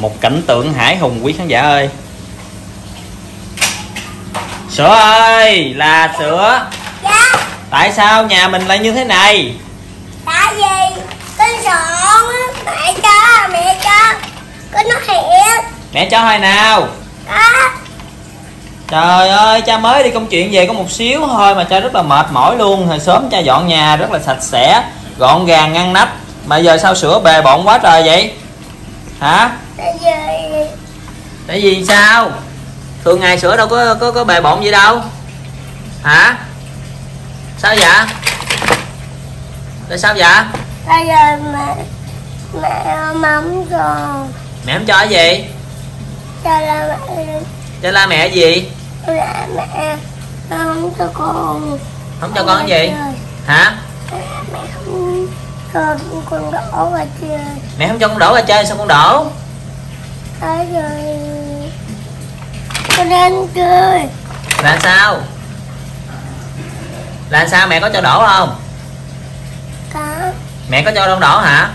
Một cảnh tượng hải hùng quý khán giả ơi. Sữa ơi là sữa. Dạ. Tại sao nhà mình lại như thế này? Tại vì con sọn mẹ cho con nói thiệt. Mẹ cho hồi nào? Đó. Trời ơi, cha mới đi công chuyện về có một xíu thôi mà cha rất là mệt mỏi luôn. Hồi sớm cha dọn nhà rất là sạch sẽ, gọn gàng ngăn nắp, mà giờ sao sữa bề bộn quá trời vậy? Hả? Tại vì sao? Thường ngày sữa đâu có bề bộn gì đâu. Hả? Sao vậy? Tại sao vậy? Tại giờ mẹ không cho. Mẹ không cho cái gì? Cho la mẹ gì? La mẹ không cho con. Không cho con cái gì? Hả? Mẹ không cho con đổ ra chơi. Mẹ không cho con đổ ra chơi sao con đổ? Tại rồi con đang chơi. Là sao? Là sao mẹ có cho đổ không? Có. Mẹ có cho con đổ hả?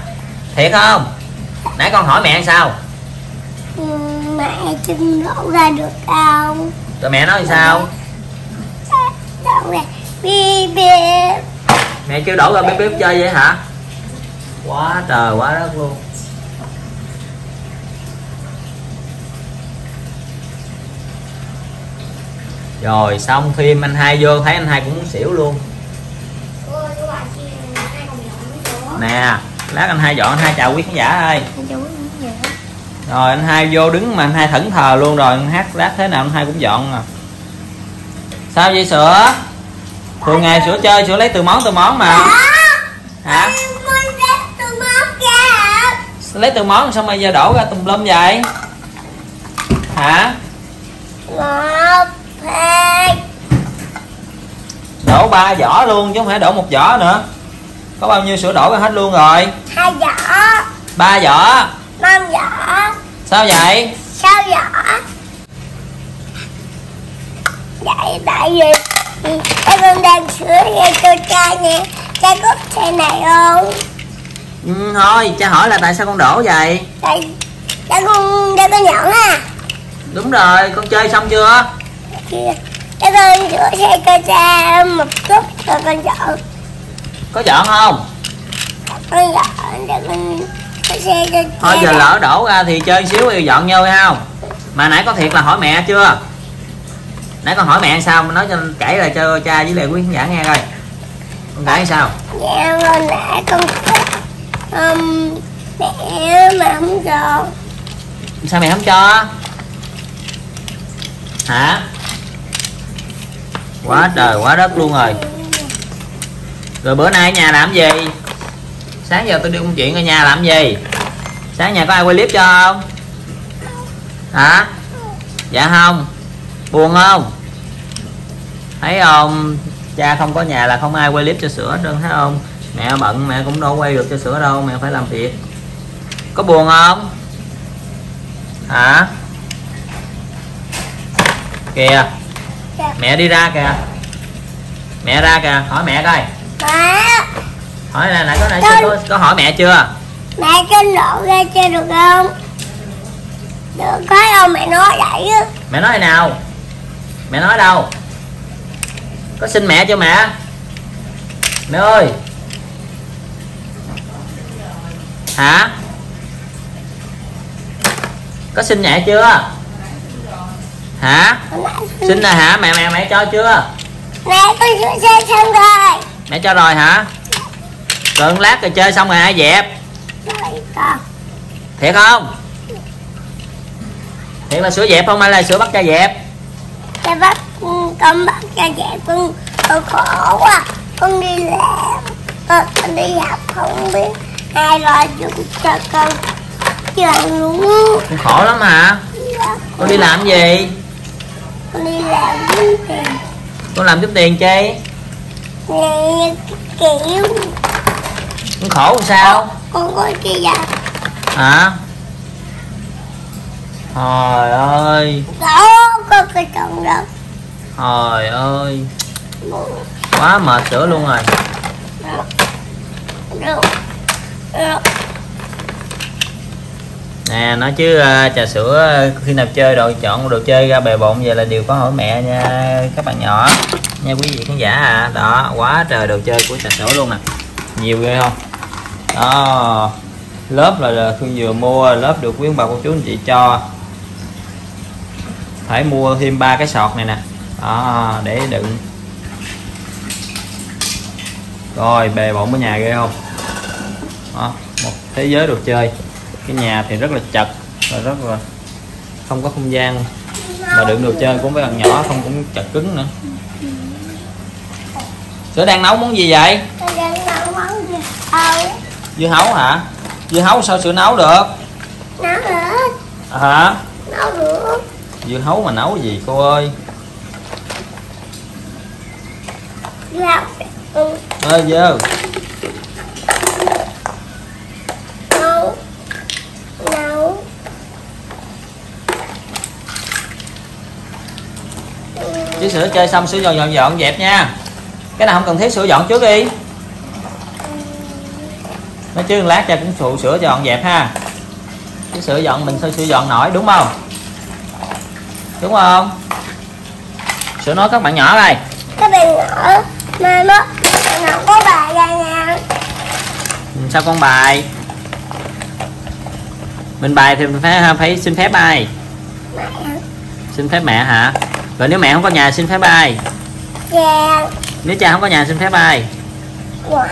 Thiệt không? Nãy con hỏi mẹ sao? Mẹ chưng đổ ra được không? Rồi mẹ nói sao? Đổ ra bíp bíp. Mẹ kêu đổ ra bíp bíp chơi vậy hả? Quá trời quá đất luôn. Rồi xong phim anh hai vô thấy anh hai cũng muốn xỉu luôn. Nè, lát anh hai dọn anh hai chào quý khán giả ơi. Rồi anh hai vô đứng mà anh hai thẫn thờ luôn rồi, anh hát lát thế nào anh hai cũng dọn à. Sao vậy sữa? Thường ngày sữa chơi sữa lấy từ món mà. Hả? Lấy từ món xong mà giờ đổ ra tùm lum vậy? Hả? Đổ 3 giỏ luôn chứ không phải đổ 1 giỏ nữa. Có bao nhiêu sữa đổ ra hết luôn rồi? 2 giỏ. 3 giỏ. 5 giỏ. Sao vậy? Sao giỏ? Vậy tại vì em con đang sữa nghe cho cha nha. Cha có xe này không? Thôi cha hỏi là tại sao con đổ vậy? Tại con nhẫn à. Đúng rồi, con chơi xong chưa? Chưa. Con rửa xe cho cha một chút rồi con dọn. Có dọn không? Con dọn để con rửa xe cho cha. Thôi giờ lỡ đổ ra thì chơi xíu rồi dọn nhau hay không? Mà nãy có thiệt là hỏi mẹ chưa? Nãy con hỏi mẹ sao? Nói cho kể lại cho cha với lại quý khán giả nghe coi. Con kể sao? Dạ con nãy con mẹ mà không cho. Sao mẹ không cho? Hả? Quá trời quá đất luôn rồi. Rồi bữa nay ở nhà làm gì? Sáng giờ tôi đi công chuyện ở nhà làm gì? Sáng nhà có ai quay clip cho không? Hả? Dạ không. Buồn không? Thấy không? Cha không có nhà là không ai quay clip cho sữa hết trơn, thấy không? Mẹ bận mẹ cũng đâu quay được cho sữa đâu, mẹ phải làm việc. Có buồn không? Hả? Kìa mẹ đi ra kìa, mẹ ra kìa, hỏi mẹ coi. Mẹ hỏi là nãy có hỏi mẹ chưa? Mẹ cho đổ ra chơi được không? Được có không? Mẹ nói vậy á. Mẹ nói nào? Mẹ nói đâu? Có xin mẹ cho mẹ. Mẹ ơi. Hả? Có xin mẹ chưa? Hả? Xin rồi hả? Mẹ cho chưa? Mẹ con sửa xe xong rồi. Mẹ cho rồi hả? Rồi lát rồi chơi xong rồi ai dẹp? Thiệt không? Thiệt là sửa dẹp không hay là sửa bắt cha dẹp? Cha bắt, con bắt cha dẹp con khổ quá. Con đi làm, con đi học không biết ai lo giùm cho con. Trời luôn. Con khổ lắm hả? Con đi làm gì? Con đi làm kiếm tiền. Con làm kiếm tiền chi? Nè kiểu. Con khổ sao? Con có kia vậy? Hả? Trời ơi. Đó, có cái chồng đó. Trời ơi. Quá mệt sữa luôn rồi. Được. Được. nè. Nói chứ trà sữa khi nào chơi đồ chọn đồ chơi ra bề bộn vậy là đều có hỏi mẹ nha các bạn nhỏ nha, quý vị khán giả à. Đó, quá trời đồ chơi của trà sữa luôn nè, nhiều ghê không đó. Lớp là Phương vừa mua, lớp được quý ông bà cô chú anh chị cho phải mua thêm 3 cái sọt này nè đó, để đựng. Rồi bề bộn ở nhà ghê không đó, một thế giới đồ chơi. Cái nhà thì rất là chật và rất là không có không gian mà đựng đồ chơi cũng với bạn nhỏ, không cũng chật cứng nữa. Sữa đang nấu món gì vậy? Tôi đang nấu món dưa hấu. Dưa hấu hả? Dưa hấu sao sữa nấu được? Nấu được. Hả? Nấu được. Dưa hấu mà nấu gì cô ơi? Dưa hấu. Ừ. Ơi dưa. Chứ sữa chơi xong sữa dọn dẹp nha. Cái nào không cần thiết sữa dọn trước đi. Nói chứ lát cho cũng sữa dọn dẹp ha. Chứ sữa dọn mình sao sữa dọn nổi, đúng không? Đúng không? Sữa nói các bạn nhỏ đây. Các bạn nhỏ mà nó không có bài ra nha. Sao con bài? Mình bài thì mình phải xin phép ai? Mẹ. Xin phép mẹ hả? Rồi nếu mẹ không có nhà xin phép ai? Cha. Nếu cha không có nhà xin phép ai? Ngoại.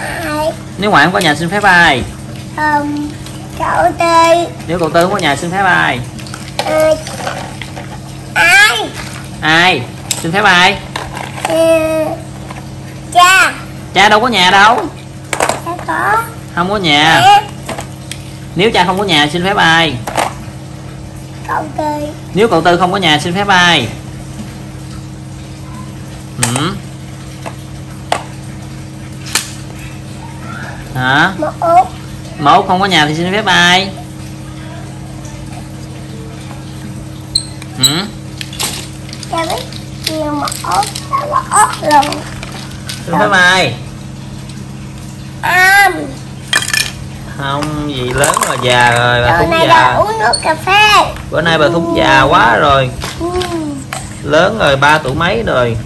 Nếu ngoại không có nhà xin phép ai? Cậu Tư. Nếu cậu Tư không có nhà xin phép ai? Ai? Ai? Xin phép ai? Cha. Cha đâu có nhà đâu. Cha có. Không có nhà. Mẹ. Nếu cha không có nhà xin phép ai? Cậu Tư. Nếu cậu Tư không có nhà xin phép ai? Ừ. Hả? Mà Út không có nhà thì xin phép ai? Ừ. Cha biết nhiều mà Út, sao mà Út luôn. Xin phép ai? Không, gì lớn mà già rồi, bà Thúng già. Uống nước cà phê. Bữa nay bà Thúng già quá rồi. Lớn rồi, 3 tuổi mấy rồi.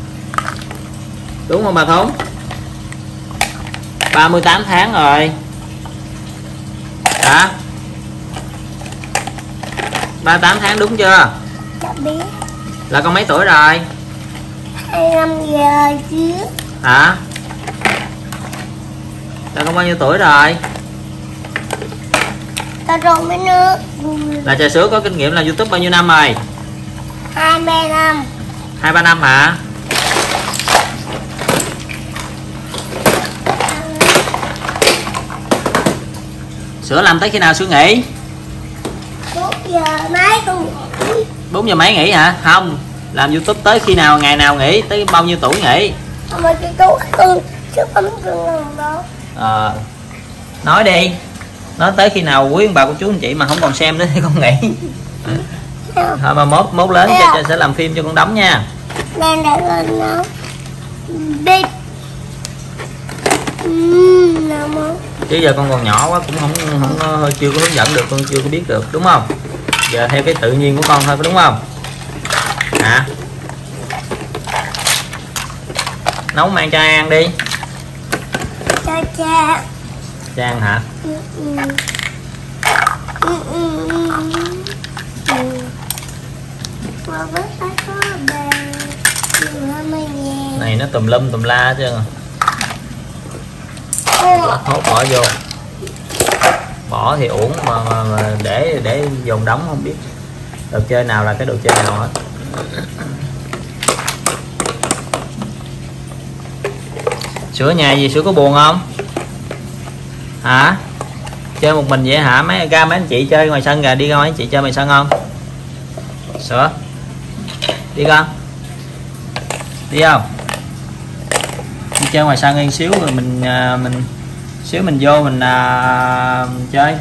Đúng không bà Thống? 38 tháng rồi. Hả? 38 tháng đúng chưa? Đã biết. Là con mấy tuổi rồi? 25 giờ chứ. Hả? Là con bao nhiêu tuổi rồi? Tao trộn với nước. Là trà sữa có kinh nghiệm làm YouTube bao nhiêu năm rồi? 23 năm. 23 năm hả? Sữa làm tới khi nào sữa nghỉ? 4 giờ mấy con nghỉ. 4 giờ mấy nghỉ hả? Không, làm YouTube tới khi nào, ngày nào nghỉ, tới bao nhiêu tuổi nghỉ? Nói đi, nói tới khi nào quý ông bà cô chú anh chị mà không còn xem nữa thì con nghỉ. Thôi mà mốt lớn cho sẽ làm phim cho con đóng nha. Đang để lên nó bếp. Chứ giờ con còn nhỏ quá cũng không chưa có hướng dẫn được, con chưa có biết được, đúng không? Giờ theo cái tự nhiên của con thôi, đúng không? Hả? Nấu mang cho An đi. Cho cha. Cho An hả? Này nó tùm la chứ. Hốt bỏ vô, bỏ thì uổng mà để dồn đóng không biết đồ chơi nào là cái đồ chơi nào hết. Sữa nhà gì sữa có buồn không hả? Chơi một mình vậy hả? Mấy anh chị chơi ngoài sân kìa, đi ra mấy anh chị chơi ngoài sân không? Sữa đi con, đi không? Đi chơi ngoài sân xíu rồi mình xíu mình vô mình chơi.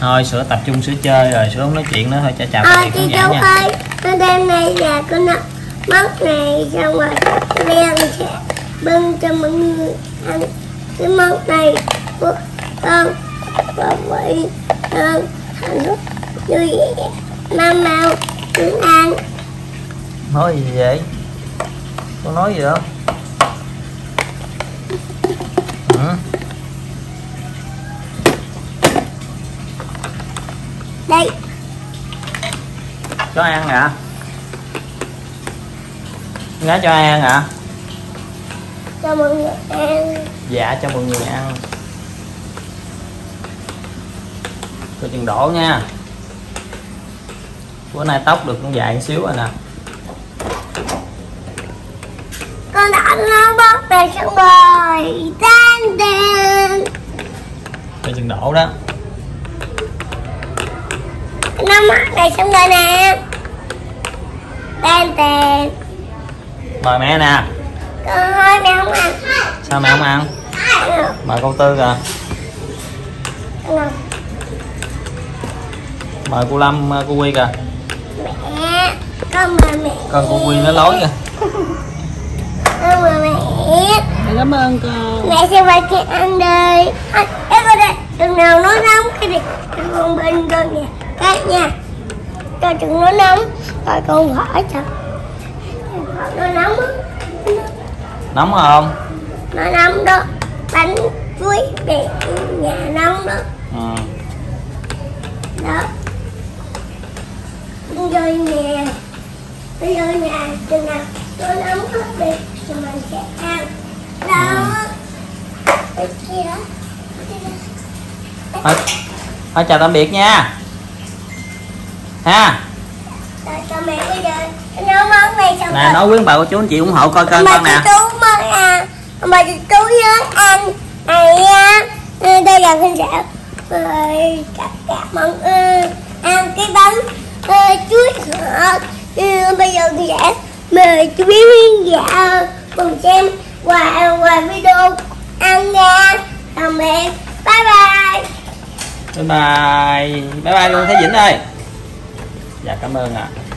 Thôi sữa tập trung sữa chơi rồi sữa không nói chuyện nữa, thôi cha chào. Con đi đâu ơi, con đem này là con mứt này xong rồi tụi em sẽ bưng cho mọi người ăn cái món này của con và mọi người hạnh phúc vui vẻ mau mau cứ ăn. Nói gì vậy? Con nói gì không? Ừ. Đây. Cho ăn hả? Nó cho ăn hả? Cho mọi người ăn. Dạ cho mọi người ăn. Coi chừng đổ nha. Bữa nay tóc được cũng dài xíu rồi nè. Con đã nó bóp về xong rồi. Đan đan. Coi chừng đổ đó. Nó mắc này xong rồi nè. Đan đan. Mời mẹ nè. Con ơi mẹ không ăn. Sao mẹ không ăn? Mời cô Tư kìa. Mời cô Lâm, cô Quy kìa. Mẹ, con mời mẹ. Con cô Quy nó lối kìa. Con mời mẹ. Mẹ cảm ơn con. Mẹ sẽ phải kia ăn đi. Ê con đây, đừng nào nó nóng cái này. Con bên con nè, cắt nha. Cho chừng nó nóng, rồi con hỏi cho. Nó nóng. Nóng không? Nó nóng đó. Bánh chuối bẹt nhà nóng đó. Ừ. Đó. Đi vô nhà chừng nào nó nóng hết đi thì mình sẽ ăn. Đó. Cái kia đó. Thôi chào tạm biệt nha. Ha. Chào mẹ bây giờ. Nấu món này xong nè, nói quyến bà cô chú anh chị ủng hộ coi kênh con nè. Mà chị Tú với anh này á. Đây là con sẽ cặp món ăn cái bánh chuối ngọt. Bây giờ con sẽ mời chú Bí dạ cùng xem qua video ăn nha. Tạm biệt. Bye bye. Bye bye. Bye bye luôn Thế Vĩnh ơi. Dạ cảm ơn ạ.